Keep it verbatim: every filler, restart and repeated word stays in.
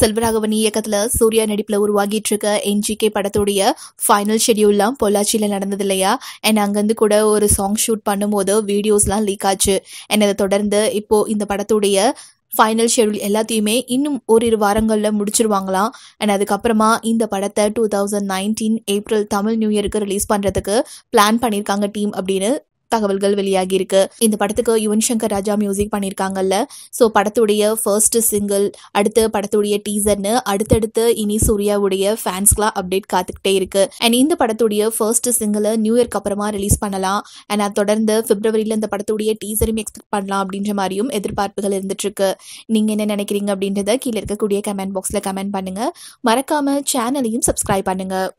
Selvaraghavan Yakatla, Suriya Nediplawagi trigger, N G K Patathudia, final schedule, Polachil and Ananda Lea, and Angandu Koda or a song shoot Pandamoda, videos la leakachu, and the Todanda Ipo in the Patathudia. Final schedule Elatime in Uri Varangala Mudchurwangla and at the Kaparama in the Padatha twenty nineteen April Tamil New Year release Pandrataka plan Panir Kangala team Abdina Takavalgal Viliagirka in the Patataka Yuvan Shankar Raja music Panir Kangala so Patathudia first single Aditha Patathudia teaser Aditha Inisuriya Vudia fans club update Kathak and in the Patathudia first single New Year Kaparama release Panala and at the February and the Patathudia teaser expect Panala Abdinja Marium Ether Particle in the Tricker Ningen and Anakiring Abdinta the Kilaka Kudia comment box la comment Pananga Marakama channel subscribe Pananga.